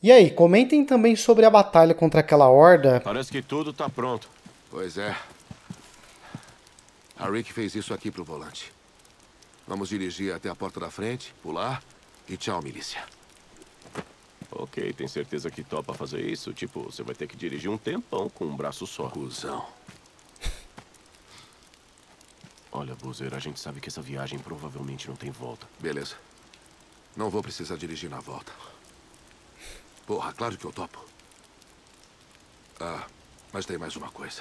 E aí, comentem também sobre a batalha contra aquela horda. Parece que tudo tá pronto. Pois é. A Rick fez isso aqui pro volante. Vamos dirigir até a porta da frente, pular e tchau, milícia. Ok, tem certeza que topa fazer isso? Tipo, você vai ter que dirigir um tempão com um braço só. Cusão. Olha, Boozer, a gente sabe que essa viagem provavelmente não tem volta. Beleza. Não vou precisar dirigir na volta. Porra, claro que eu topo. Ah, mas tem mais uma coisa.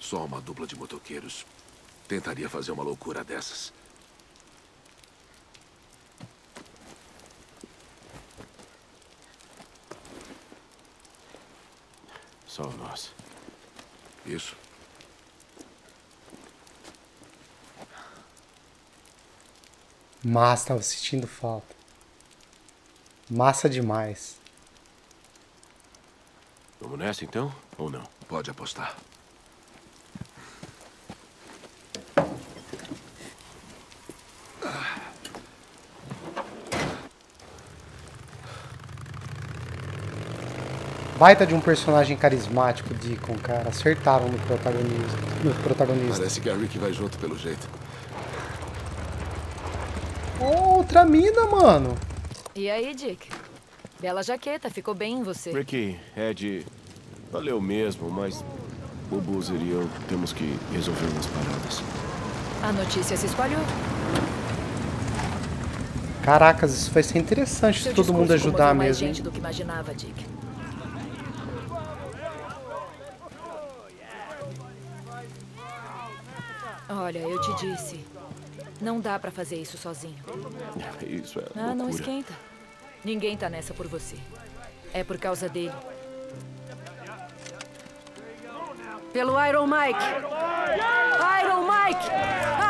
Só uma dupla de motoqueiros tentaria fazer uma loucura dessas. Só nós. Isso. Massa, tava sentindo falta. Massa demais. Vamos nessa então? Ou não? Pode apostar. Baita de um personagem carismático, Deacon, cara. Acertaram no protagonista. Parece que a Rick vai junto pelo jeito. Outra mina, mano. E aí, Dick? Bela jaqueta, ficou bem em você. Rick, Ed, valeu mesmo, mas o Boozer e eu temos que resolver umas paradas. A notícia se espalhou. Caracas, isso vai ser interessante se todo mundo ajudar mesmo. Mais gente do que imaginava, Dick. Olha, eu te disse, não dá pra fazer isso sozinho. Isso é loucura. Ah, não esquenta. Ninguém tá nessa por você. É por causa dele. Pelo Iron Mike! Iron Mike!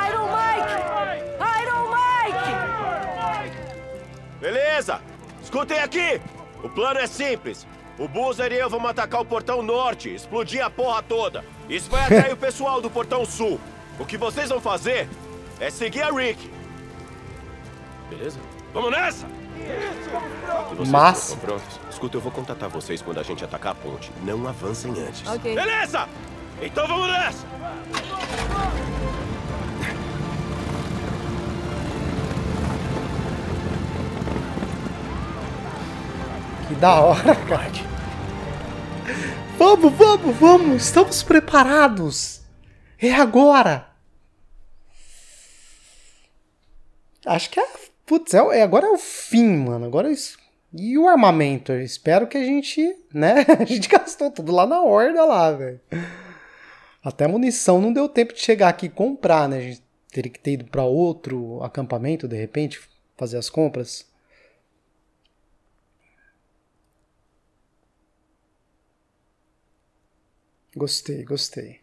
Iron Mike! Iron Mike! Beleza! Escutem aqui! O plano é simples. O Boozer e eu vamos atacar o portão norte, explodir a porra toda. Isso vai atrair o pessoal do portão sul. O que vocês vão fazer é seguir a Rick. Beleza? Vamos nessa! Mas... Escuta, eu vou contatar vocês quando a gente atacar a ponte. Não avancem antes. Okay. Beleza! Então vamos nessa! Que da hora, cara. Vamos, vamos, vamos! Estamos preparados! É agora! Acho que é... Putz, agora é o fim, mano. Agora é isso. E o armamento? Eu espero que a gente... Né? A gente gastou tudo lá na horda, lá, velho. Até a munição não deu tempo de chegar aqui e comprar, né? A gente teria que ter ido pra outro acampamento, de repente, fazer as compras. Gostei, gostei.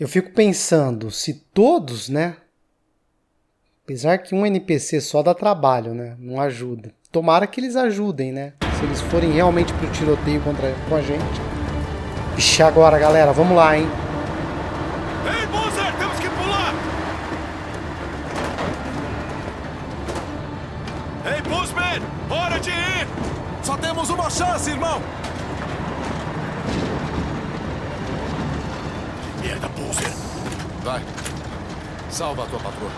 Eu fico pensando, se todos, né? Apesar que um NPC só dá trabalho, né? Não ajuda. Tomara que eles ajudem, né? Se eles forem realmente pro tiroteio com a gente. Vixe, agora, galera. Vamos lá, hein? Ei, Boozer! Temos que pular! Ei, Boozman! Hora de ir! Só temos uma chance, irmão! Merda, Boozer! Vai! Salva a tua patroa!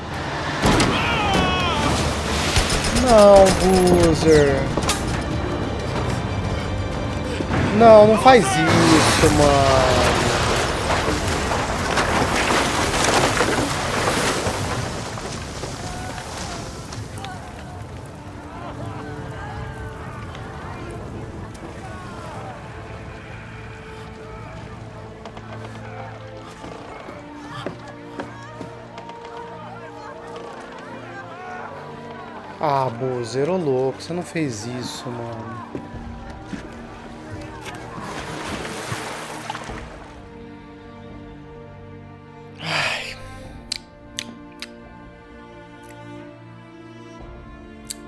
Não, Boozer! Não, não faz isso, mano! Ah, Boozer, ô louco, você não fez isso, mano. Ai.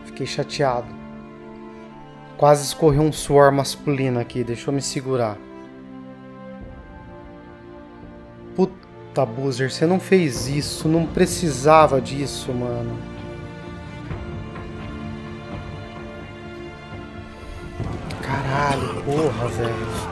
Fiquei chateado. Quase escorreu um suor masculino aqui, deixa eu me segurar. Puta, Boozer, você não fez isso. Não precisava disso, mano. Caralho, porra, velho.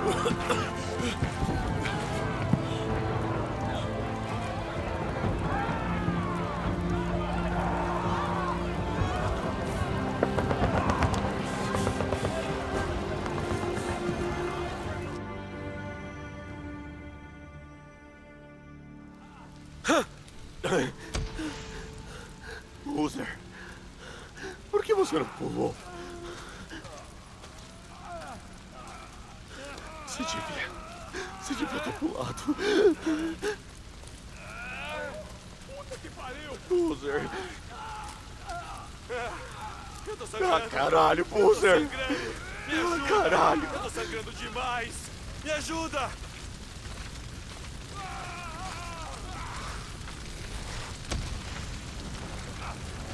Caralho, Boozer! Ah, caralho! Eu tô sangrando demais! Me ajuda!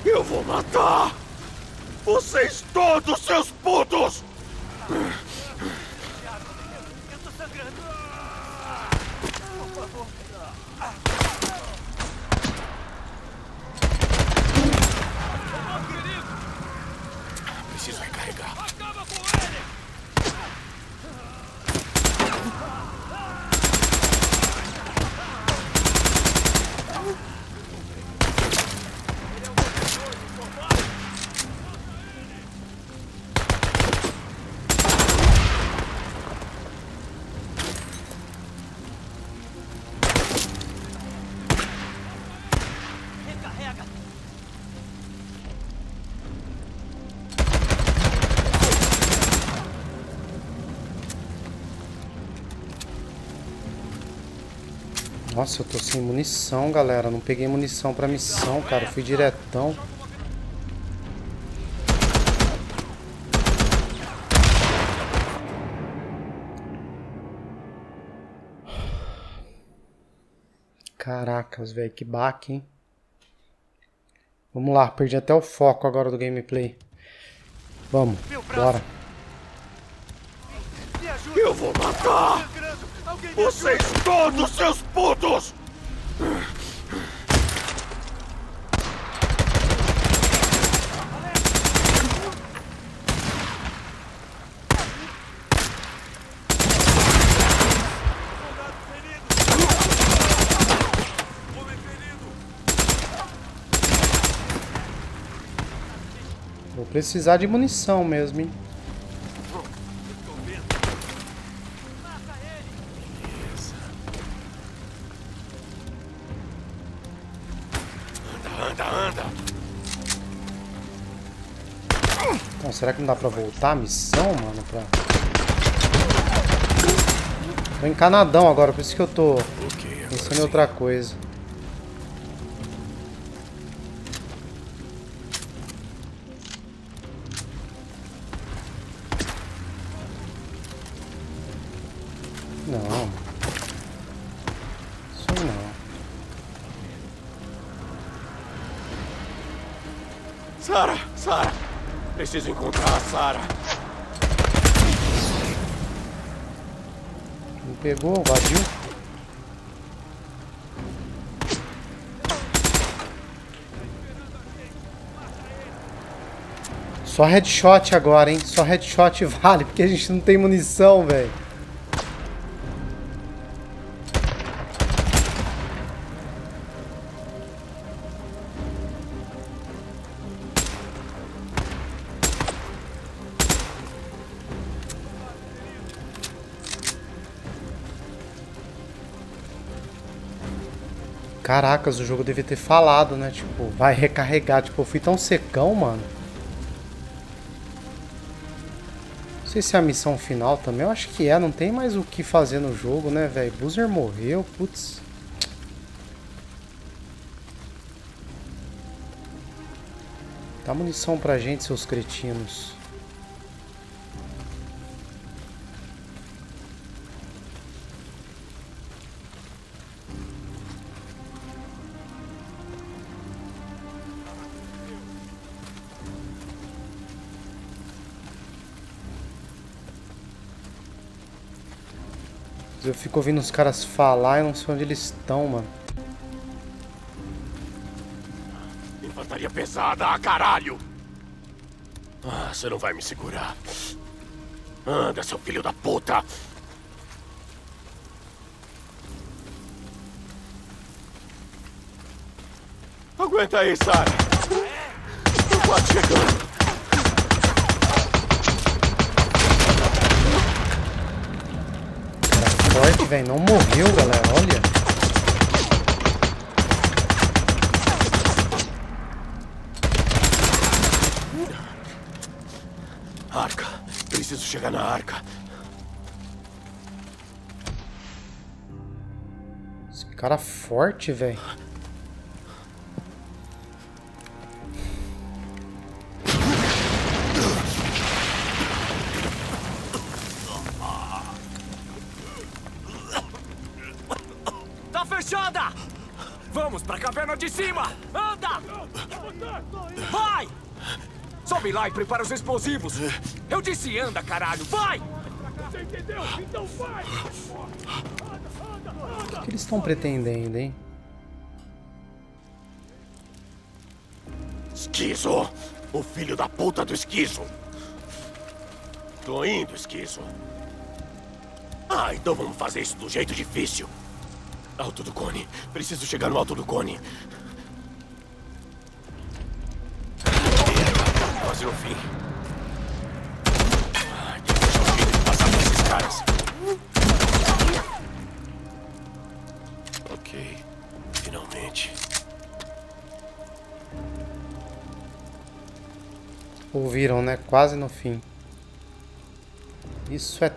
Eu vou matar! Vocês todos, seus putos! Eu tô sangrando! Por favor! Preciso recarregar. Acaba com ele! Ele é um protetor informado. Recarrega! Nossa, eu tô sem munição, galera. Não peguei munição pra missão, cara. Eu fui diretão. Caracas, velho. Que baque, hein? Vamos lá. Perdi até o foco agora do gameplay. Vamos. Bora. Eu vou matar! Vocês todos, seus putos! Vou precisar de munição mesmo, hein? Será que não dá pra voltar a missão, mano? Tô encanadão agora, por isso que eu tô pensando em outra coisa. Não. Isso não. Sarah! Preciso encontrar a Sarah. Me pegou, vadio. Só headshot agora, hein? Só headshot vale, porque a gente não tem munição, velho. Caracas, o jogo devia ter falado, né? Tipo, vai recarregar. Tipo, eu fui tão secão, mano. Não sei se é a missão final também. Eu acho que é. Não tem mais o que fazer no jogo, né, velho? Boozer morreu, putz. Dá munição pra gente, seus cretinos. Eu fico ouvindo os caras falar e não sei onde eles estão, mano. Infantaria pesada, ah, caralho! Ah, você não vai me segurar. Anda, seu filho da puta! Aguenta aí, Sarah. Tô quase chegando. Forte, velho. Não morreu, galera. Olha. Arca. Preciso chegar na arca. Esse cara forte, velho. De cima! Anda! Vai! Sobe lá e prepara os explosivos! Eu disse anda, caralho! Vai! Você entendeu? Então vai! Anda, anda, anda! O que eles estão pretendendo, hein? Esquizo! O filho da puta do Esquizo! Tô indo, Esquizo! Ah, então vamos fazer isso do jeito difícil! Alto do cone. Preciso chegar no alto do cone. Quase no fim. Ai, que puxa de passar por esses caras. Ok. Finalmente. Ouviram, né? Quase no fim. Isso é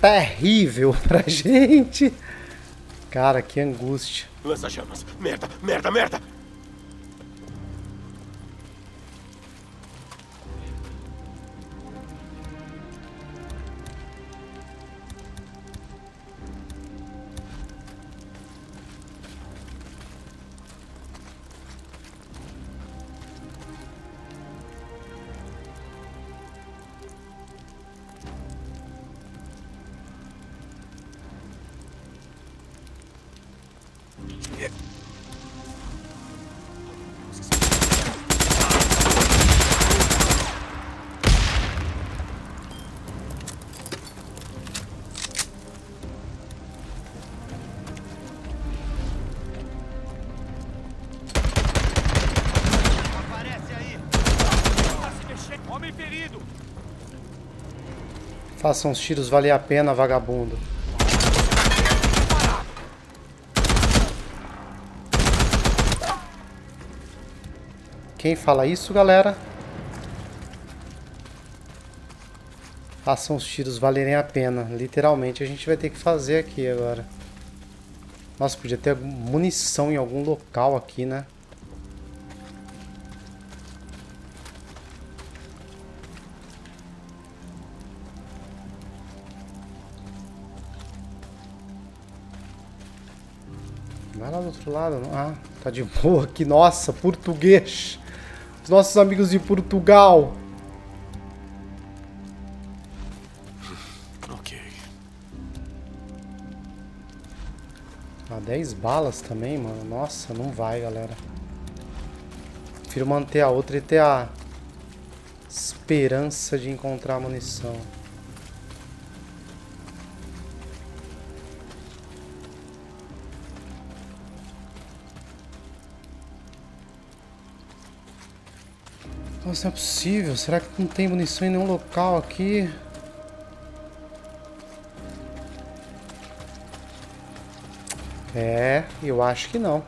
terrível pra gente. Cara, que angústia. Lança chamas. Merda, merda, merda. Façam os tiros valer a pena, vagabundo. Quem fala isso, galera? Façam os tiros valerem a pena. Literalmente, a gente vai ter que fazer aqui agora. Nossa, podia ter munição em algum local aqui, né? Vai lá do outro lado. Ah, tá de boa aqui. Nossa, português. Os nossos amigos de Portugal. Ok. Ah, 10 balas também, mano. Nossa, não vai, galera. Prefiro manter a outra e ter a esperança de encontrar a munição. Nossa, não é possível. Será que não tem munição em nenhum local aqui? É, eu acho que não.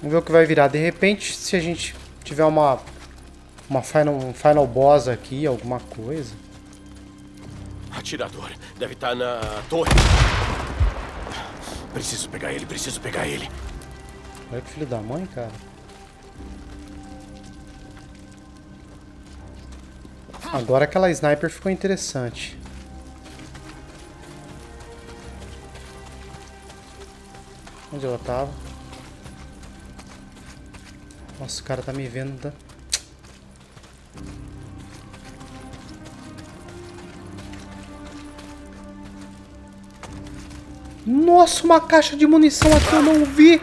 Vamos ver o que vai virar. De repente, se a gente tiver um final boss aqui, alguma coisa. Atirador. Deve estar na torre. Preciso pegar ele, preciso pegar ele. Olha que filho da mãe, cara. Agora aquela sniper ficou interessante. Onde ela tava? Nossa, o cara tá me vendo. Da... Nossa, uma caixa de munição aqui eu não vi.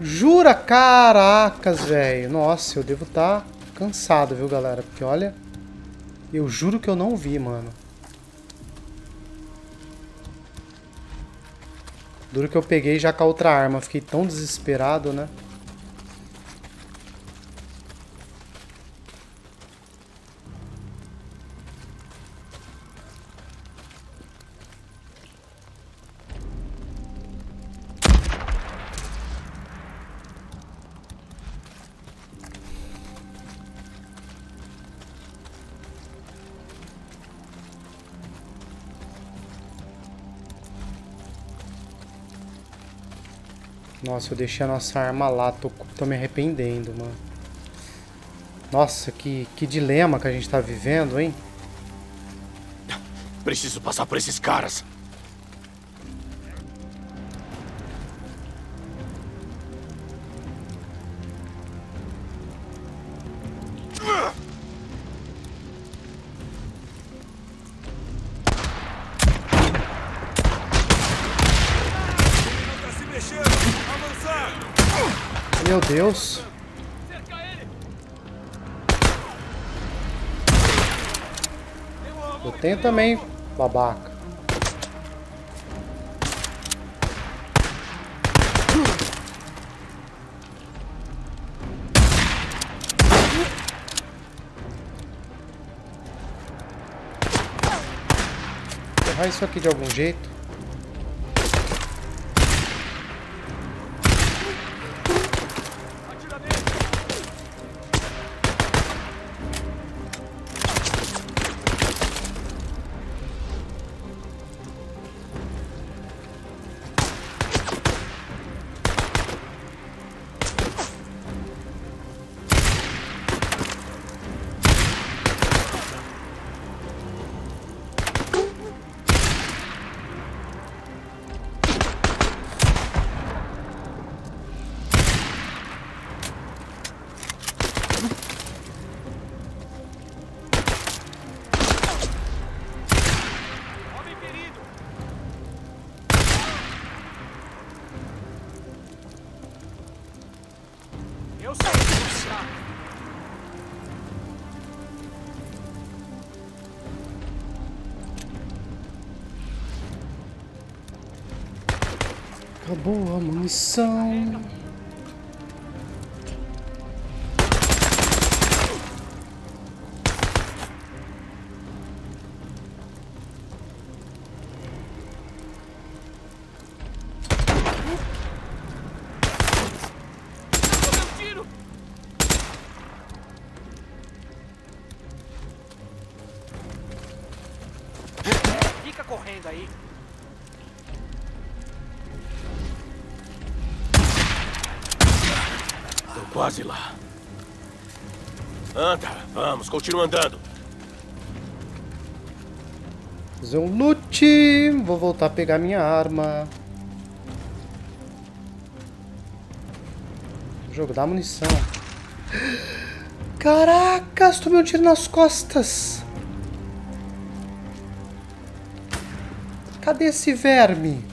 Jura? Caracas, velho. Nossa, eu devo estar cansado, viu, galera? Porque, olha, eu juro que eu não vi, mano. Duro que eu peguei já com a outra arma. Fiquei tão desesperado, né? Nossa, eu deixei a nossa arma lá, tô me arrependendo, mano. Nossa, que dilema que a gente tá vivendo, hein? Preciso passar por esses caras. Meu Deus. Eu tenho também, babaca. Vai isso aqui de algum jeito. Acabou a munição. Fica correndo aí. Quase lá. Anda, vamos, continua andando. Fazer um loot. Vou voltar a pegar minha arma. O jogo dá munição. Caracas, tomei um tiro nas costas. Cadê esse verme?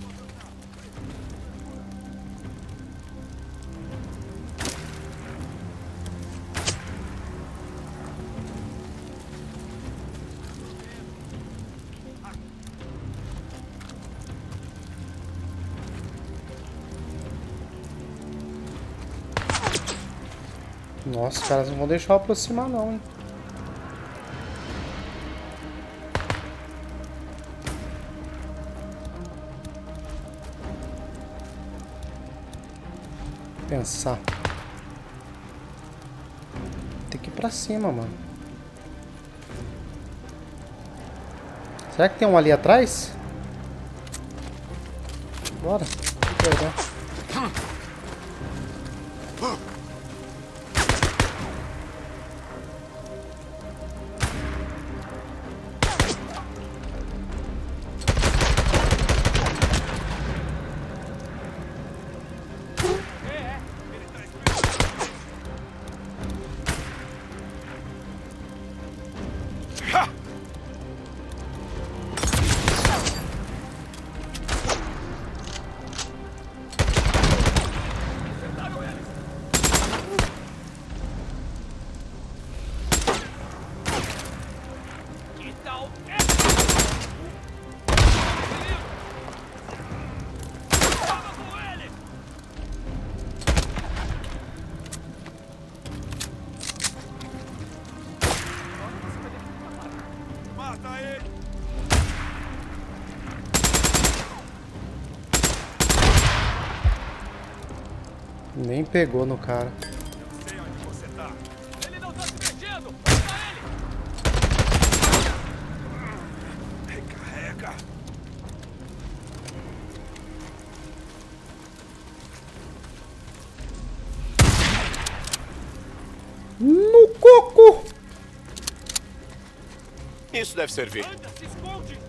Nossa, os caras não vão deixar eu aproximar não, hein? Pensar. Tem que ir pra cima, mano. Será que tem um ali atrás? Bora. Nem pegou no cara. Eu sei onde você tá. Ele não tá se mexendo! Pega ele! Recarrega! No coco! Isso deve servir. Anda, se esconde!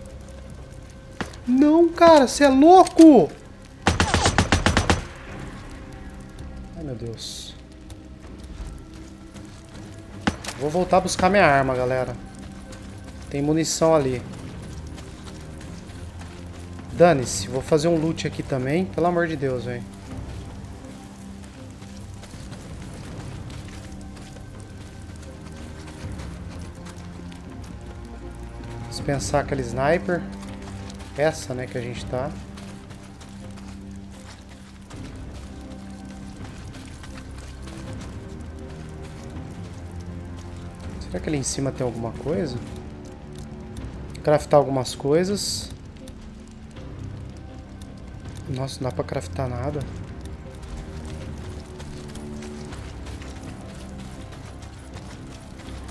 Não, cara, você é louco! Deus. Vou voltar a buscar minha arma, galera. Tem munição ali. Dane-se, vou fazer um loot aqui também. Pelo amor de Deus, velho. Dispensar aquele sniper. Essa, né, que a gente tá. Será que ali em cima tem alguma coisa? Craftar algumas coisas. Nossa, não dá pra craftar nada.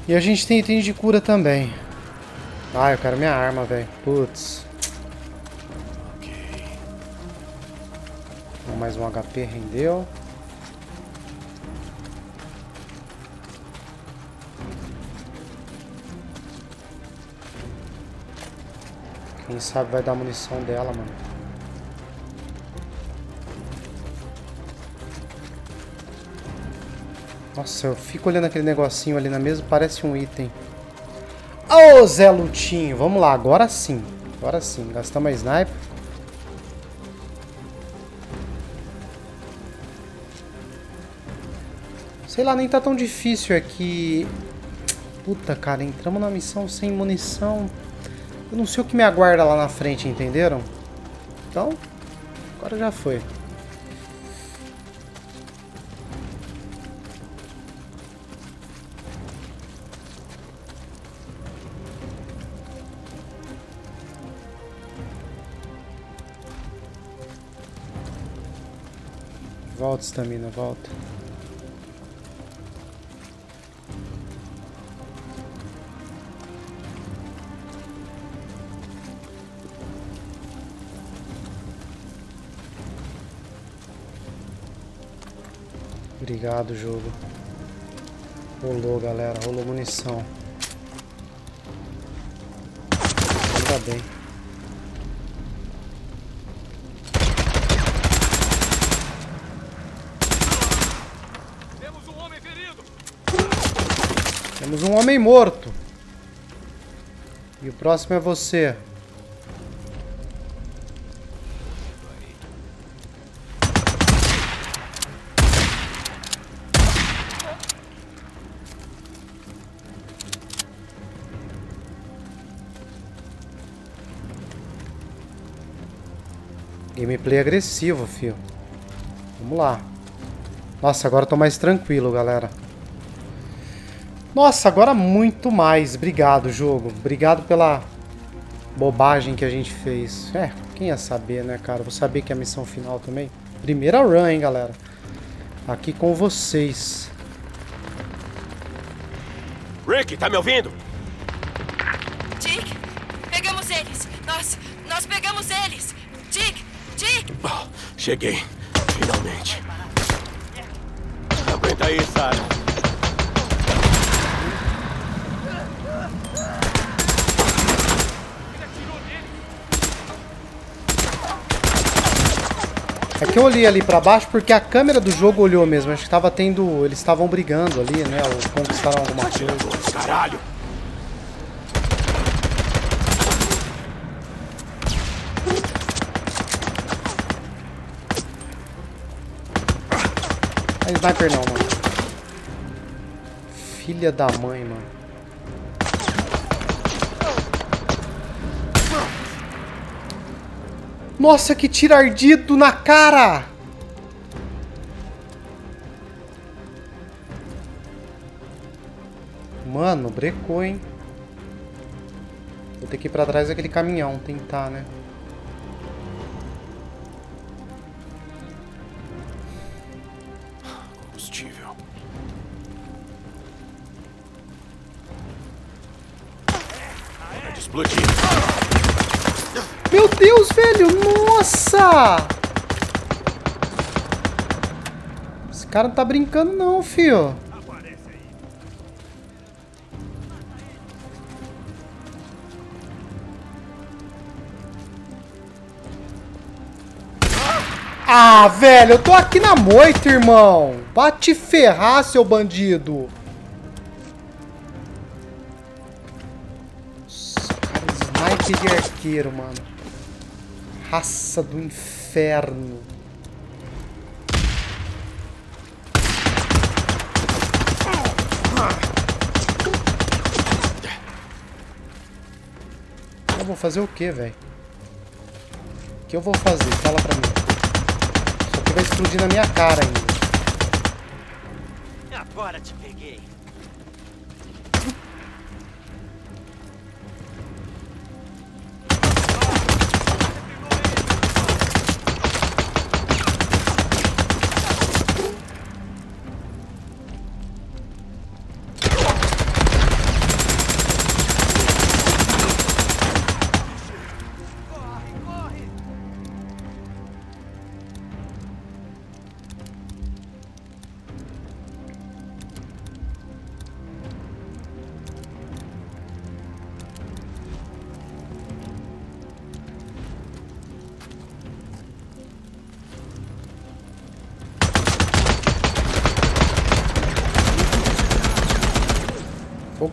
E a gente tem item de cura também. Ah, eu quero minha arma, velho. Putz. Mais um HP rendeu. Quem sabe vai dar munição dela, mano. Nossa, eu fico olhando aquele negocinho ali na mesa, parece um item. Ô, oh, Zé Lutinho, vamos lá, agora sim. Agora sim, gastamos a sniper. Sei lá, nem tá tão difícil aqui. Puta, cara, entramos na missão sem munição. Eu não sei o que me aguarda lá na frente, entenderam? Então, agora já foi. Volta, estamina, volta. Obrigado, jogo. Rolou, galera. Rolou munição. Tá bem. Temos um homem ferido. Temos um homem morto. E o próximo é você. Gameplay agressivo, fio. Vamos lá. Nossa, agora eu tô mais tranquilo, galera. Nossa, agora muito mais. Obrigado, jogo. Obrigado pela bobagem que a gente fez. É, quem ia saber, né, cara? Vou saber que é a missão final também. Primeira run, hein, galera. Aqui com vocês. Rick, tá me ouvindo? Dick, pegamos eles. Nós pegamos eles. Dick! Cheguei. Finalmente. Aguenta aí, Sarah. É que eu olhei ali pra baixo porque a câmera do jogo olhou mesmo. Acho que tava tendo... Eles estavam brigando ali, né? Ou conquistaram alguma coisa. Caralho! É sniper não, mano. Filha da mãe, mano. Nossa, que tiro ardido na cara! Mano, brecou, hein? Vou ter que ir pra trás daquele caminhão, tentar, né? Meu Deus, velho! Nossa! Esse cara não tá brincando não, fio. Ah, velho! Eu tô aqui na moita, irmão! Vai te ferrar, seu bandido! De arqueiro, mano. Raça do inferno. Eu vou fazer o que, velho? O que eu vou fazer? Fala pra mim. Só que vai explodir na minha cara ainda. Agora te peguei.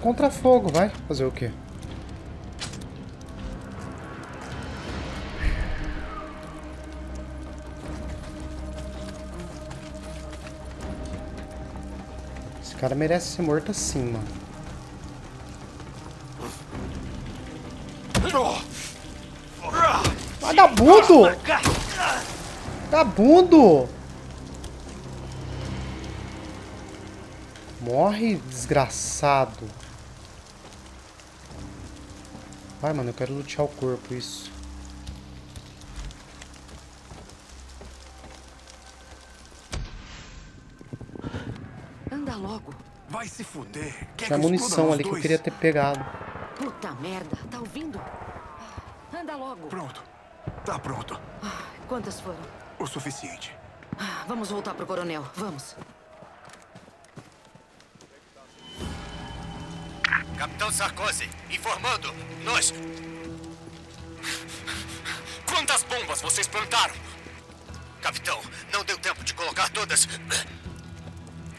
Contra fogo, vai fazer o quê? Esse cara merece ser morto assim, mano. Vagabundo! Vagabundo! Morre, desgraçado. Vai, mano, eu quero lutear o corpo, isso. Anda logo. Vai se fuder. Tinha munição ali que eu queria ter pegado. Puta merda, tá ouvindo? Anda logo. Pronto. Tá pronto. Quantas foram? O suficiente. Vamos voltar pro coronel, vamos. Capitão Sarkozi, informando, nós... Quantas bombas vocês plantaram? Capitão, não deu tempo de colocar todas.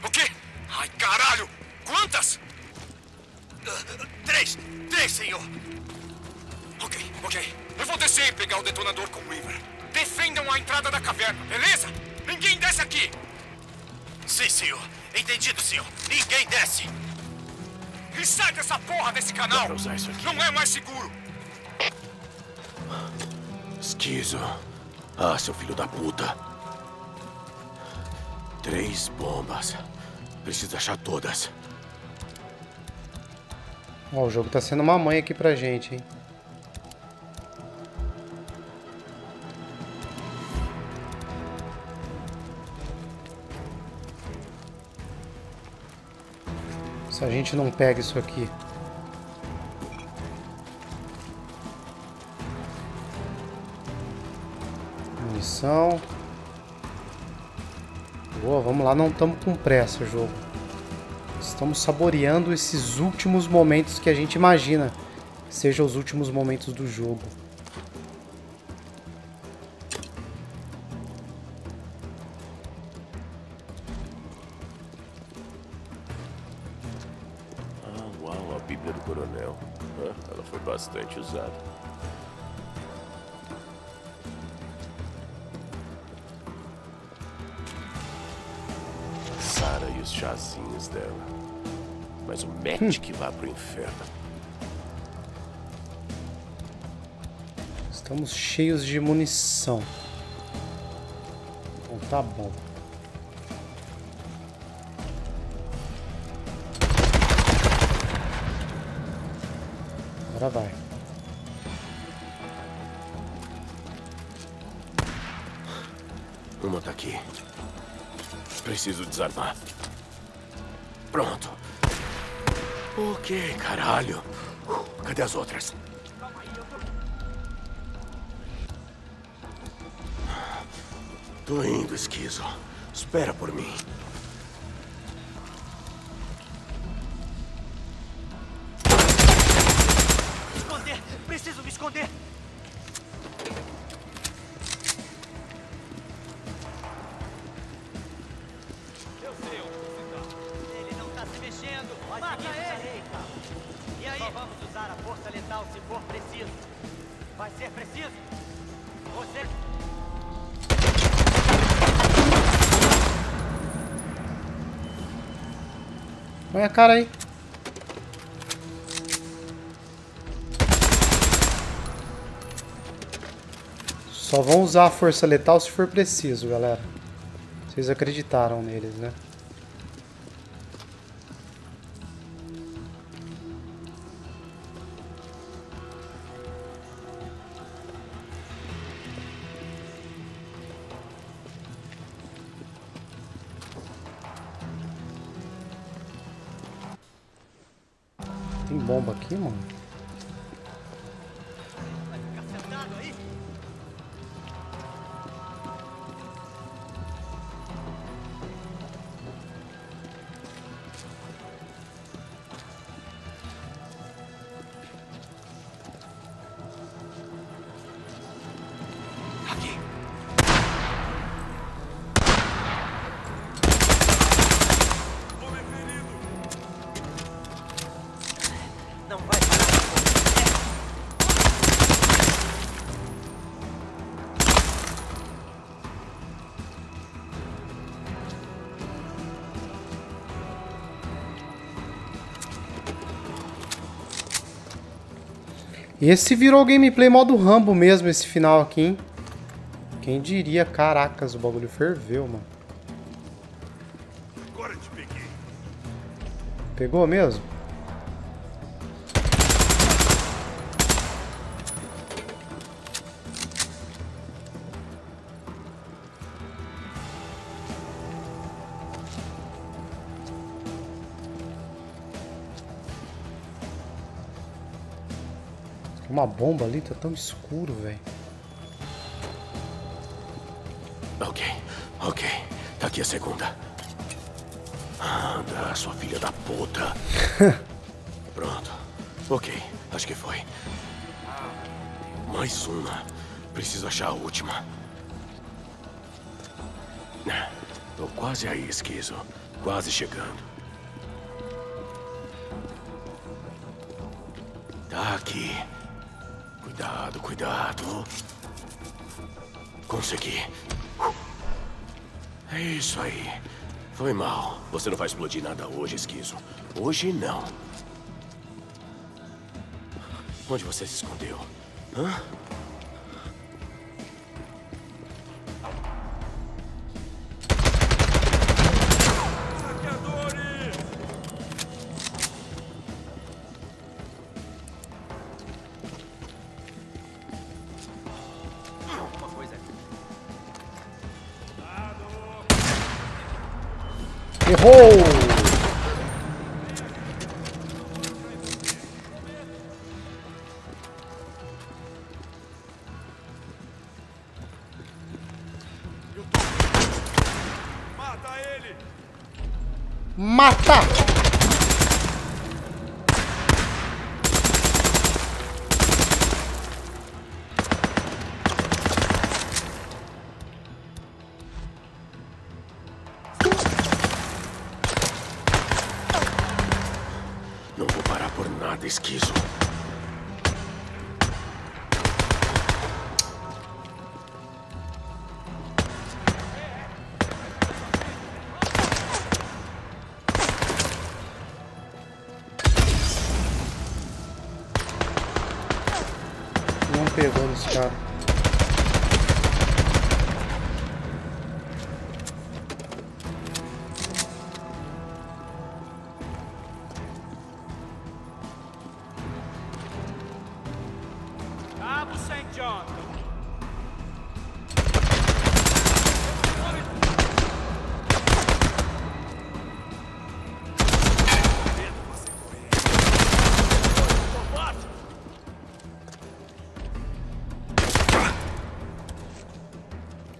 O quê? Ai, caralho! Quantas? 3, senhor. Ok. Eu vou descer e pegar o detonador com o Weaver. Defendam a entrada da caverna, beleza? Ninguém desce aqui! Sim, senhor. Entendido, senhor. Ninguém desce. E sai dessa porra desse canal! Não é mais seguro! Esquizo. Ah, seu filho da puta. 3 bombas. Preciso achar todas. Ó, o jogo tá sendo uma mãe aqui pra gente, hein? Se a gente não pega isso aqui. Munição. Boa, vamos lá, não estamos com pressa, jogo. Estamos saboreando esses últimos momentos que a gente imagina que sejam os últimos momentos do jogo. Ah, uau, a Bíblia do Coronel. Ela foi bastante usada. Os chazinhos dela, mas o Matt que vai pro inferno. Estamos cheios de munição. Então tá bom. Agora vai. Uma tá aqui. Preciso desarmar. Pronto. Ok, caralho. Cadê as outras? Tô indo, Esquizo. Espera por mim. Esconder! Preciso me esconder! Põe a cara aí. Só vão usar a força letal se for preciso, galera. Vocês acreditaram neles, né? Bomba aqui, mano. Vai ficar sentado aí? Aqui. Homem ferido. Não vai parar. Esse virou gameplay modo Rambo mesmo, esse final aqui, hein? Quem diria, caracas, o bagulho ferveu, mano. Agora te peguei. Pegou mesmo? Uma bomba ali, tá tão escuro, velho. Ok. Tá aqui a segunda. Anda, sua filha da puta. Pronto. Ok, acho que foi. Mais uma. Preciso achar a última. Tô quase aí, Esquizo. Quase chegando. Tá aqui. Cuidado. Consegui. É isso aí. Foi mal. Você não vai explodir nada hoje, Esquizo. Hoje não. Onde você se escondeu? Hã? Errou! Mata ele! Mata! Não vou parar por nada, Esquizo. Cara.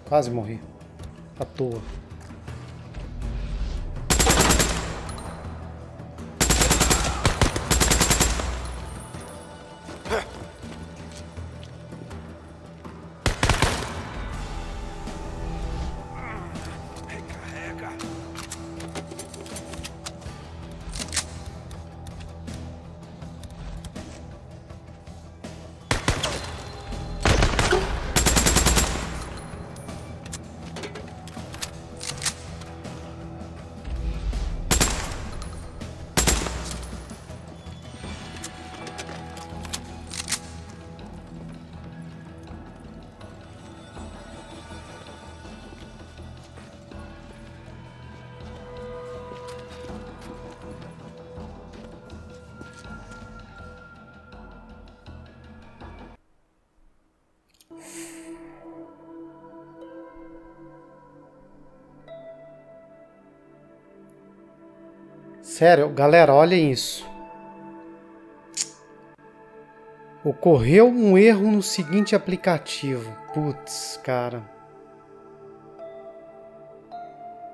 Quase morri. À toa. Recarrega. Sério, galera, olha isso. Ocorreu um erro no seguinte aplicativo. Putz, cara.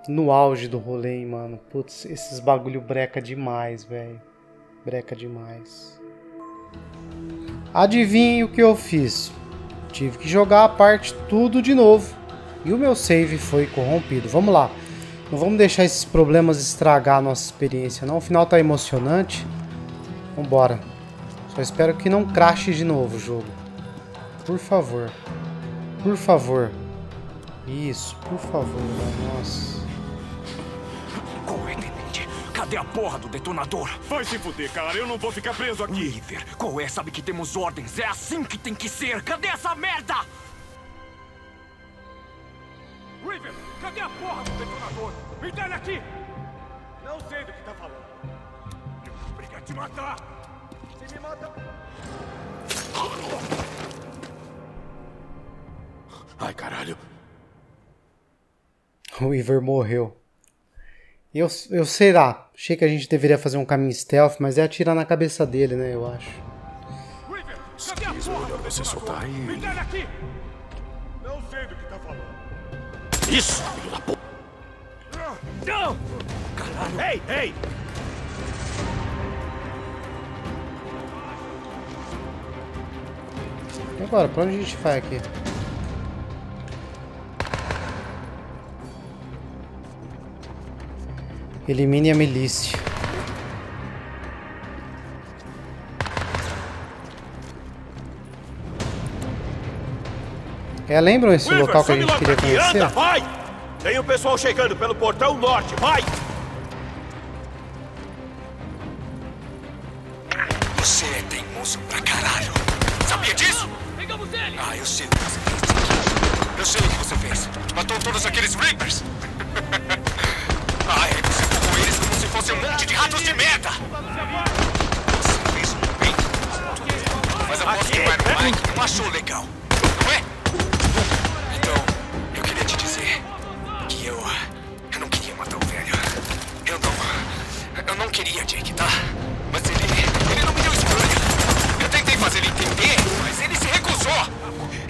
No auge do rolê, hein, mano. Putz, esses bagulho breca demais, velho. Breca demais. Adivinha o que eu fiz? Tive que jogar a parte tudo de novo. E o meu save foi corrompido. Vamos lá. Não vamos deixar esses problemas estragar a nossa experiência, não. O final tá emocionante. Vambora. Só espero que não crashe de novo o jogo. Por favor. Por favor. Isso, por favor. Nossa. Corey, tenente. Cadê a porra do detonador? Vai se fuder, cara. Eu não vou ficar preso aqui. Weaver, Corey sabe que temos ordens. É assim que tem que ser. Cadê essa merda? Weaver, cadê a porra do detonador? Me dá ele aqui! Não sei do que tá falando. Eu vou brigar te matar! Se me mata... Ai, caralho. O Weaver morreu. Eu sei lá. Achei que a gente deveria fazer um caminho stealth, mas é atirar na cabeça dele, né? Eu acho. Weaver, cadê a porra do detonador? Me dá ele aqui! Não sei do que tá falando. Isso, filho da puta! Não! Caralho! Ei, ei! E agora, pra onde a gente vai aqui? Elimine a milícia. É, lembram esse Weaver, local que a gente queria conhecer? Anda, vai! Tem o pessoal chegando pelo portão norte, vai! Você é teimoso pra caralho. Sabia disso? Pegamos ele! Ah, eu sei o que você fez. Eu sei o que você fez. Matou todos aqueles Reapers. Ah, é, você pegou eles como se fossem um monte de ratos de merda. Você fez um bem. Mas aposto que o Iron Mike não achou legal. Queria, Jake, tá? Mas ele não me deu escolha. Eu tentei fazer ele entender, mas ele se recusou.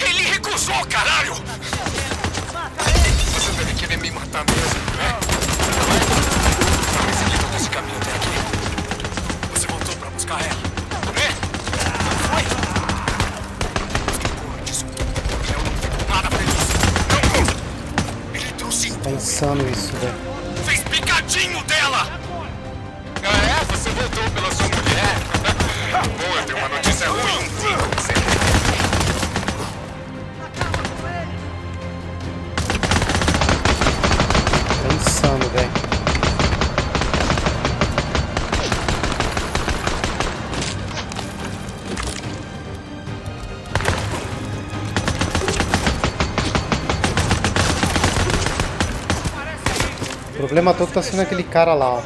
Ele recusou, caralho! Você deve querer me matar mesmo, né? É insano isso, velho. Fez picadinho dela! Ah, é? Você voltou pela sua mulher? Bom, eu tenho uma notícia ruim pra você. É insano, velho. O problema todo tá sendo aquele cara lá, ó.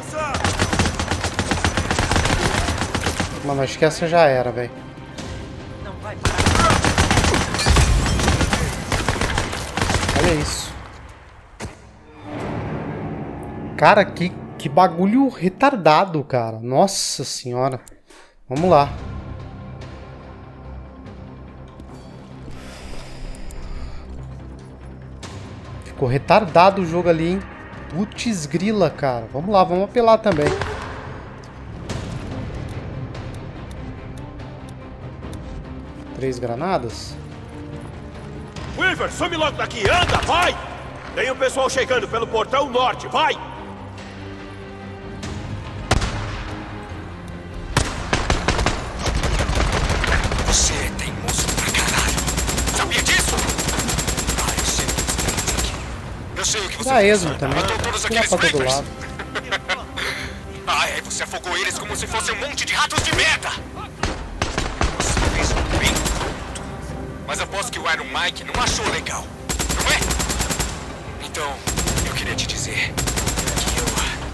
Mano, acho que essa já era, velho. Olha isso. Cara, que bagulho retardado, cara. Nossa senhora. Vamos lá. Ficou retardado o jogo ali, hein? Putz grila, cara. Vamos lá, vamos apelar também. Três granadas? Weaver, some logo daqui, anda, vai! Tem o pessoal chegando pelo portão norte, vai! Você é teimoso pra caralho! Sabia disso? Ah, eu sei o que você fez aqui. Eu sei o que você fez. Dá êxito também. Ah, é, você afogou eles como se fosse um monte de ratos de merda! Você fez bem tudo. Mas aposto que o Iron Mike não achou legal, não é? Então, eu queria te dizer que eu não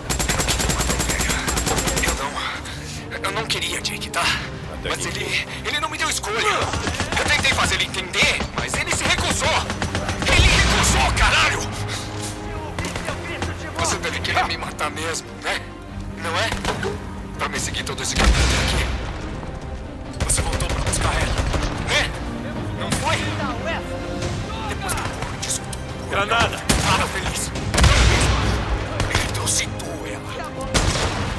queria matar o velho. Eu não queria, Jake, tá? Mas ele não me deu escolha. Eu tentei fazer ele entender, mas ele se recusou! Ele recusou, caralho! Você deve querer me matar mesmo, né? Não é? Pra me seguir todo esse caminho aqui. Você voltou pra buscar ela, né? Não foi? Depois que o Corey discutiu... Granada! Para, feliz! Então citou ela.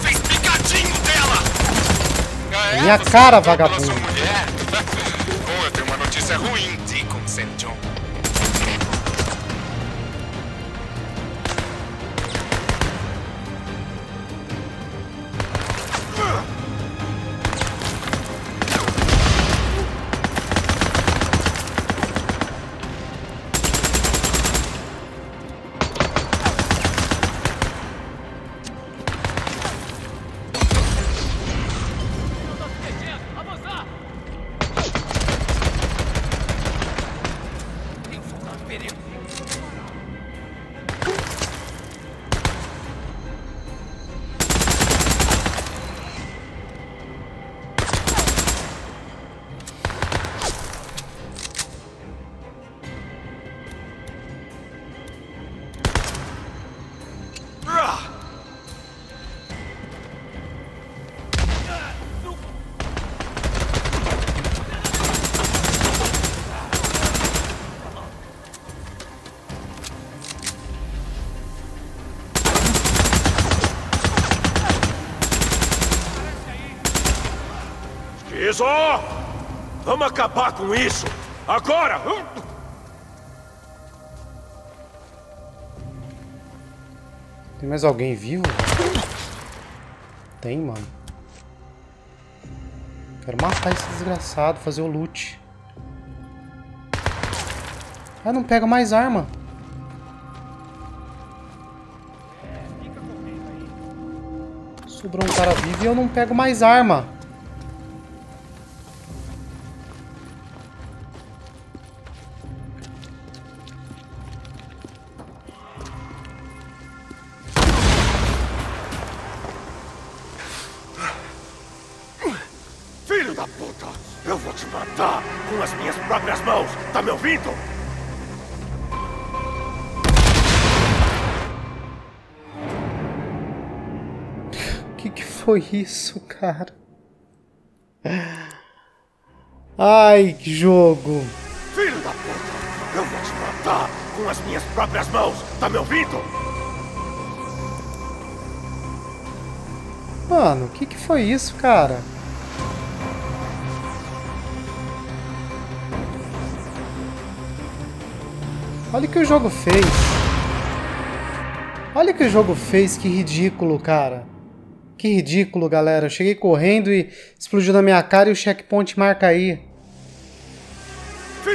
Fez picadinho dela! É minha cara, vagabundo! Bom, eu tenho uma notícia ruim, Deacon St. John. Vamos acabar com isso! Agora! Tem mais alguém vivo? Tem, mano. Quero matar esse desgraçado, fazer o loot. Ah, não pega mais arma. Sobrou um cara vivo e eu não pego mais arma. Foi isso, cara. Ai, que jogo. Filho da puta, eu vou te matar com as minhas próprias mãos. Tá me ouvindo? Mano, que foi isso, cara? Olha o que o jogo fez. Olha o que o jogo fez, que ridículo, cara. Que ridículo, galera. Eu cheguei correndo e explodiu na minha cara e o checkpoint marca aí.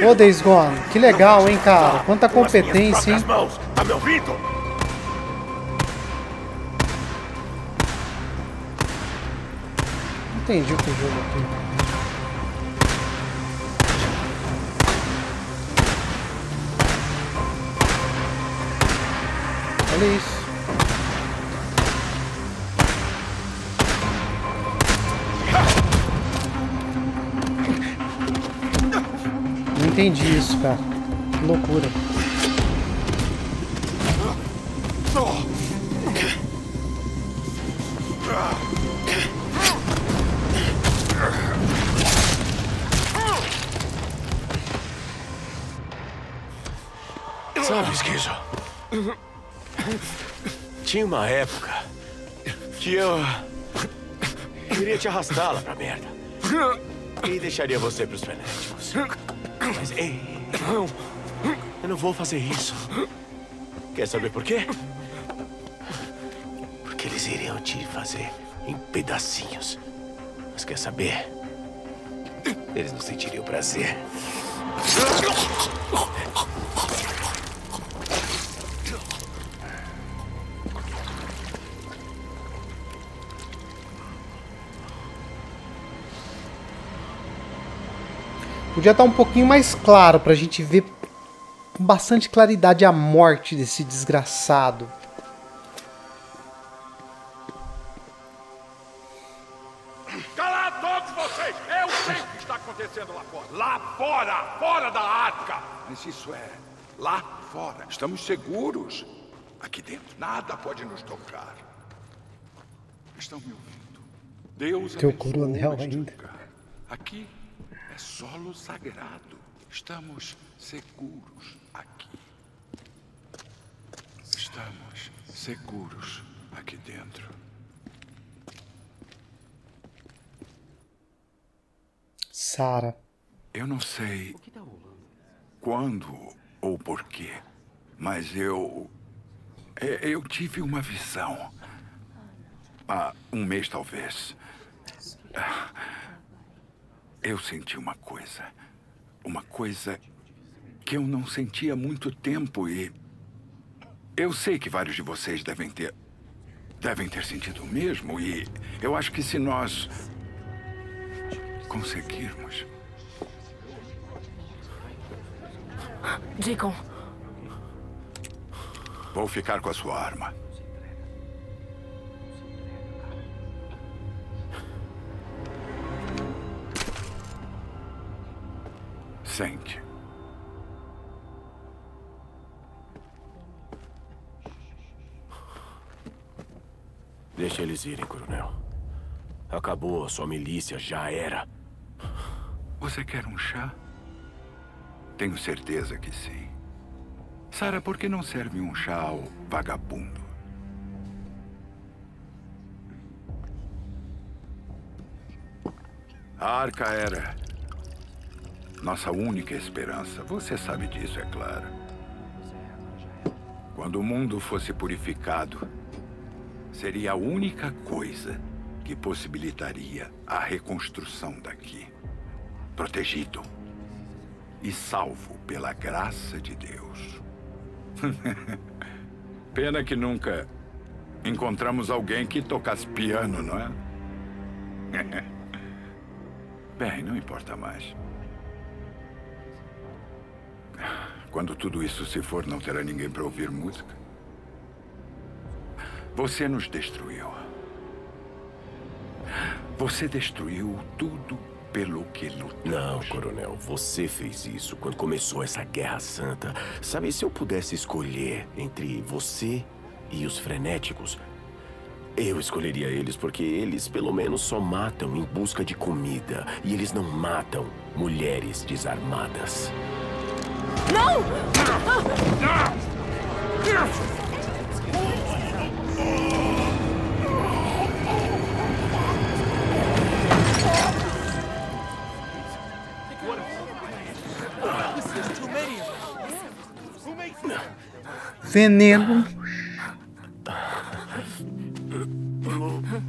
Ô, Days Gone, que legal, hein, cara. Quanta competência, hein. Tá me ouvindo? Não entendi o que o jogo aqui. Olha isso. Não entendi isso, cara. Que loucura. Sabe, Esquizo? Tinha uma época que eu queria te arrastá-la pra merda e deixaria você pros frenéticos. Mas ei, não, eu não vou fazer isso. Quer saber por quê? Porque eles iriam te fazer em pedacinhos. Mas quer saber? Eles não sentiriam prazer. Podia estar um pouquinho mais claro pra gente ver com bastante claridade a morte desse desgraçado. Calado todos vocês! Eu sei o que está acontecendo lá fora. Lá fora! Fora da arca! Mas isso é lá fora. Estamos seguros. Aqui dentro nada pode nos tocar. Estão me ouvindo? Deus é o coronel ainda. Aqui é solo sagrado. Estamos seguros aqui. Estamos seguros aqui dentro. Sarah. Eu não sei quando ou porquê, mas eu tive uma visão. Há um mês, talvez. Eu senti uma coisa que eu não sentia há muito tempo e eu sei que vários de vocês devem ter sentido o mesmo e eu acho que se nós conseguirmos... Deacon. Vou ficar com a sua arma. Sente. Deixa eles irem, coronel. Acabou, a sua milícia já era. Você quer um chá? Tenho certeza que sim. Sarah, por que não serve um chá ao vagabundo? A arca era nossa única esperança. Você sabe disso, é claro. Quando o mundo fosse purificado, seria a única coisa que possibilitaria a reconstrução daqui. Protegido e salvo pela graça de Deus. Pena que nunca encontramos alguém que tocasse piano, não é? Bem, não importa mais. Quando tudo isso se for, não terá ninguém para ouvir música. Você nos destruiu. Você destruiu tudo pelo que lutamos. Não, coronel, você fez isso quando começou essa guerra santa. Sabe, se eu pudesse escolher entre você e os frenéticos, eu escolheria eles porque eles, pelo menos, só matam em busca de comida. E eles não matam mulheres desarmadas. Não! Veneno.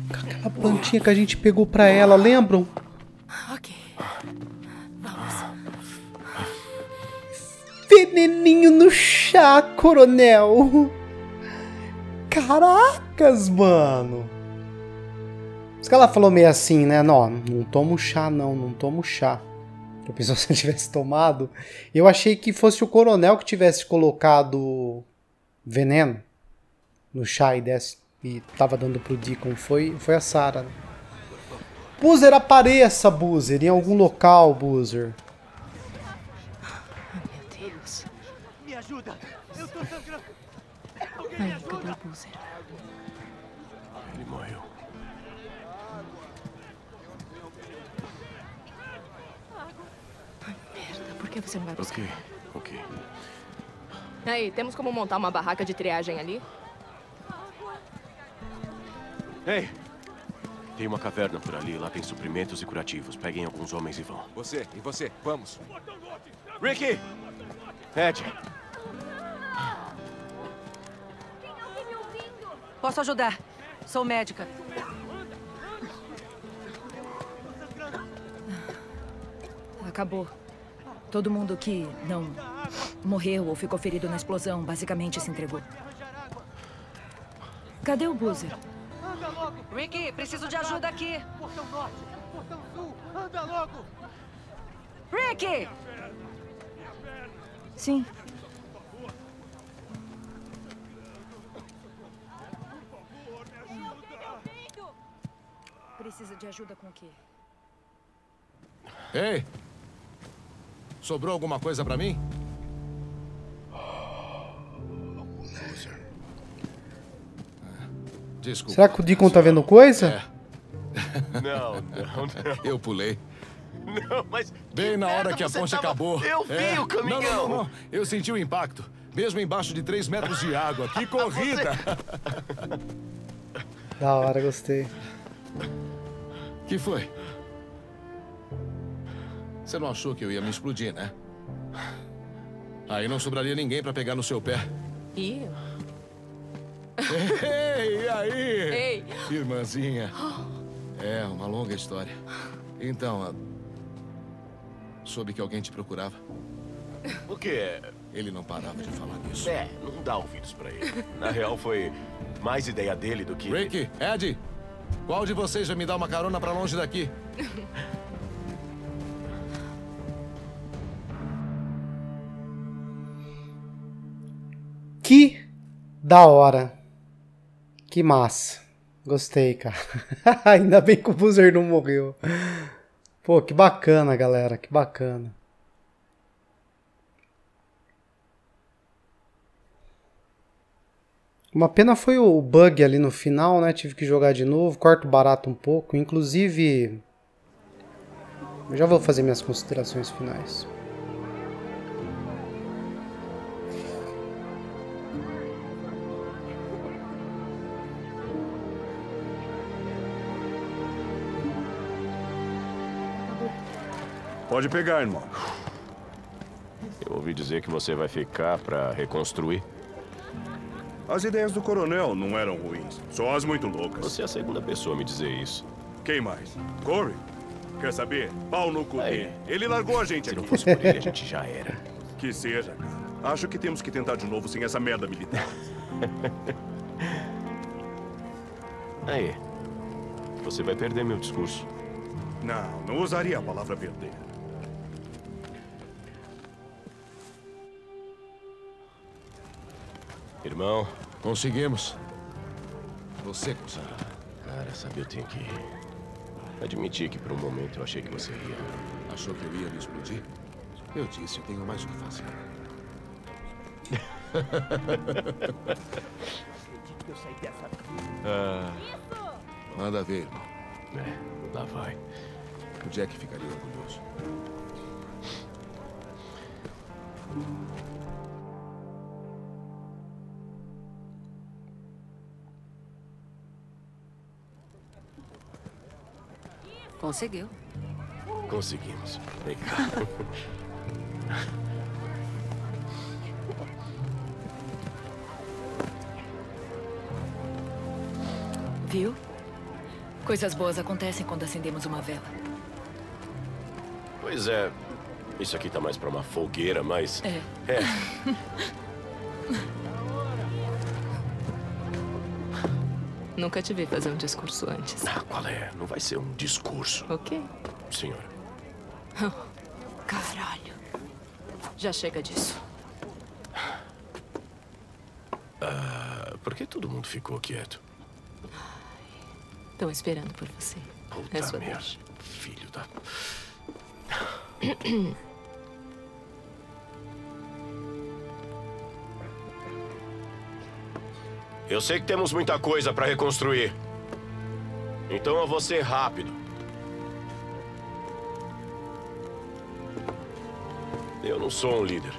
Aquela plantinha que a gente pegou pra ela, lembram? Ok. Vamos. Veneninho no chá, coronel. Caracas, mano. Por isso que ela falou meio assim, né? Não, não tomo chá, não. Não tomo chá. Eu pensei se ele tivesse tomado. Eu achei que fosse o coronel que tivesse colocado veneno no chá e desse, e tava dando pro Deacon. Foi a Sarah, né? Boozer, apareça, Boozer. Em algum local, Boozer. Meu Deus. Me ajuda. Eu tô sangrando. Alguém me ajuda. Cadê o Boozer? Ele morreu. Merda, por que você não vai buscar? Ok. Aí, temos como montar uma barraca de triagem ali? Ei! Tem uma caverna por ali, lá tem suprimentos e curativos. Peguem alguns homens e vão. Você, vamos! Rick! Ed! Tem alguém me ouvindo? Posso ajudar. Sou médica. Acabou. Todo mundo que não morreu ou ficou ferido na explosão basicamente se entregou. Cadê o Boozer? Anda logo! Ricky, preciso de ajuda aqui! Portão norte! Portão sul! Anda logo! Ricky! Sim. Precisa de ajuda com o quê? Ei! Sobrou alguma coisa pra mim? Desculpa. Será que o Deacon tá vendo coisa? É. Não. Eu pulei. Não, mas... Bem na hora que a ponte acabou. Eu vi o caminhão. Não. Eu senti o impacto. Mesmo embaixo de 3 metros de água. Que corrida! Você... Da hora, gostei. Que foi? Você não achou que eu ia me explodir, né? Aí não sobraria ninguém pra pegar no seu pé. E eu? Ei, e aí? Ei! Irmãzinha. É, uma longa história. Então, soube que alguém te procurava. O quê? Ele não parava de falar nisso. É, não dá ouvidos pra ele. Na real, foi mais ideia dele do que... Rick, Ed, qual de vocês vai me dar uma carona pra longe daqui? Que da hora. Que massa. Gostei, cara. Ainda bem que o Boozer não morreu. Pô, que bacana, galera. Que bacana. Uma pena foi o bug ali no final, né? Tive que jogar de novo. Corto barato um pouco. Inclusive... Eu já vou fazer minhas considerações finais. Pode pegar, irmão. Eu ouvi dizer que você vai ficar pra reconstruir. As ideias do coronel não eram ruins, só as muito loucas. Você é a segunda pessoa a me dizer isso. Quem mais? Corey? Quer saber? Pau no cu. Ele largou a gente aqui. Se não fosse por ele, a gente já era. Que seja, cara. Acho que temos que tentar de novo sem essa merda militar. Aí. Você vai perder meu discurso. Não, não usaria a palavra perder. Irmão, conseguimos. Você conseguiu. Cara, sabe, eu tenho que admitir que por um momento eu achei que você ia. Achou que eu ia me explodir? Eu disse, eu tenho mais o que fazer. Manda ver, irmão. É, lá vai. O Jack ficaria orgulhoso. Conseguiu. Conseguimos. Legal. Viu? Coisas boas acontecem quando acendemos uma vela. Pois é. Isso aqui tá mais pra uma fogueira, mas... É. Nunca te vi fazer um discurso antes. Ah, qual é? Não vai ser um discurso. Ok. Senhora. Oh, caralho. Já chega disso. Por que todo mundo ficou quieto? Estão esperando por você. Puta é sua merda. Filho da... Eu sei que temos muita coisa para reconstruir. Então eu vou ser rápido. Eu não sou um líder.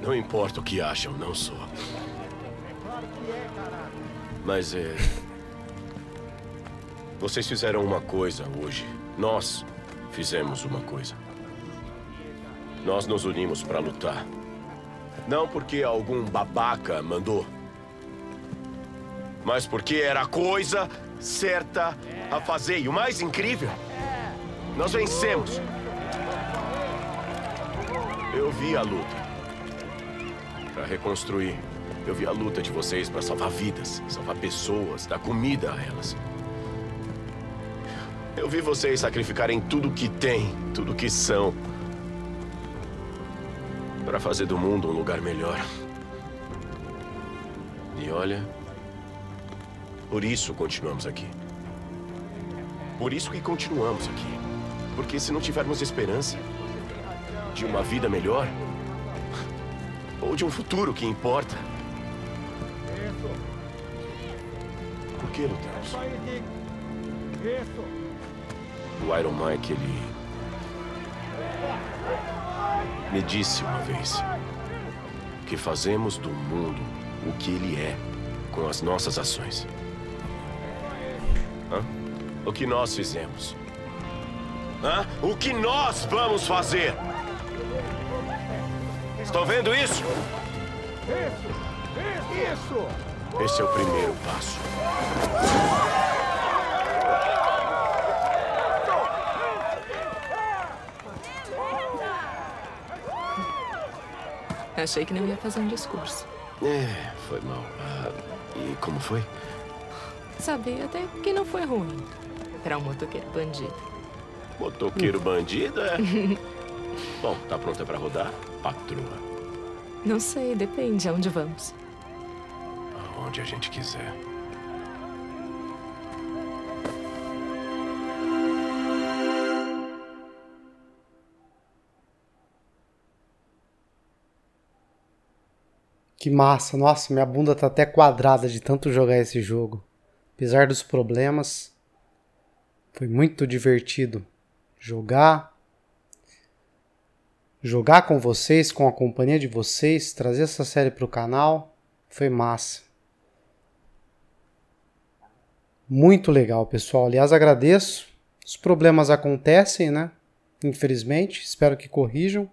Não importa o que acham, não sou. Mas é... Vocês fizeram uma coisa hoje. Nós fizemos uma coisa. Nós nos unimos para lutar. Não porque algum babaca mandou, mas porque era a coisa certa a fazer. E o mais incrível, nós vencemos. Eu vi a luta para reconstruir. Eu vi a luta de vocês para salvar vidas, salvar pessoas, dar comida a elas. Eu vi vocês sacrificarem tudo que têm, tudo que são, para fazer do mundo um lugar melhor. E olha, por isso continuamos aqui. Por isso que continuamos aqui. Porque se não tivermos esperança de uma vida melhor, ou de um futuro que importa, por que lutamos? O Iron Mike, ele... me disse uma vez que fazemos do mundo o que ele é com as nossas ações. Hã? O que nós fizemos? Hã? O que nós vamos fazer? Estão vendo isso? Isso! Esse é o primeiro passo. Achei que não ia fazer um discurso. É, foi mal. E como foi? Sabia até que não foi ruim. Pra um motoqueiro bandido. Motoqueiro bandido, é? Bom, tá pronta pra rodar, patroa? Não sei, depende. Aonde vamos? Aonde a gente quiser. Que massa, nossa, minha bunda tá até quadrada de tanto jogar esse jogo. Apesar dos problemas, foi muito divertido jogar. Jogar com vocês, com a companhia de vocês, trazer essa série pro canal, foi massa. Muito legal, pessoal. Aliás, agradeço. Os problemas acontecem, né? Infelizmente, espero que corrijam.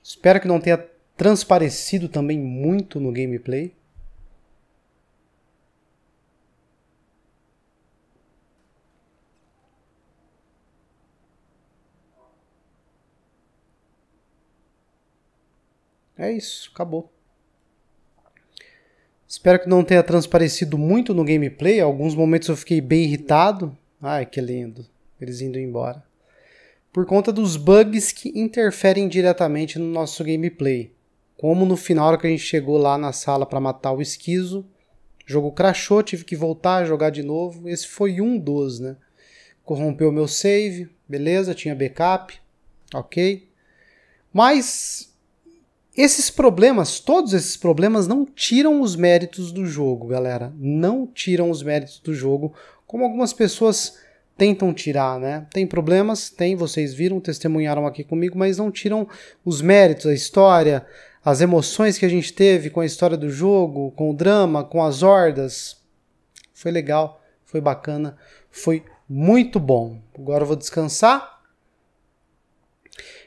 Espero que não tenha transparecido também muito no gameplay. É isso, acabou. Espero que não tenha transparecido muito no gameplay. Alguns momentos eu fiquei bem irritado. Ai, que lindo. Eles indo embora. Por conta dos bugs que interferem diretamente no nosso gameplay. Como no final, a hora que a gente chegou lá na sala para matar o Esquizo, o jogo crashou, tive que voltar a jogar de novo. Esse foi um dos, né? Corrompeu meu save, beleza, tinha backup, ok. Mas esses problemas, todos esses problemas não tiram os méritos do jogo, galera. Não tiram os méritos do jogo, como algumas pessoas tentam tirar, né? Tem problemas, tem, vocês viram, testemunharam aqui comigo, mas não tiram os méritos, a história, as emoções que a gente teve com a história do jogo, com o drama, com as hordas. Foi legal, foi bacana, foi muito bom. Agora eu vou descansar.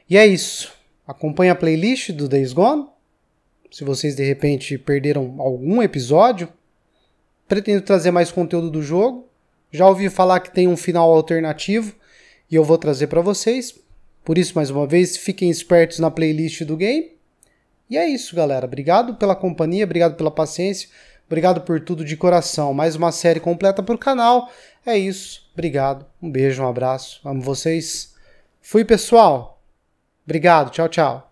E é isso. Acompanhe a playlist do Days Gone. Se vocês de repente perderam algum episódio, Pretendo trazer mais conteúdo do jogo. Já ouvi falar que tem um final alternativo e eu vou trazer para vocês. Por isso, mais uma vez, fiquem espertos na playlist do game. E é isso, galera. Obrigado pela companhia, obrigado pela paciência, obrigado por tudo de coração. Mais uma série completa para o canal. É isso. Obrigado. Um beijo, um abraço. Amo vocês. Fui, pessoal. Obrigado. Tchau, tchau.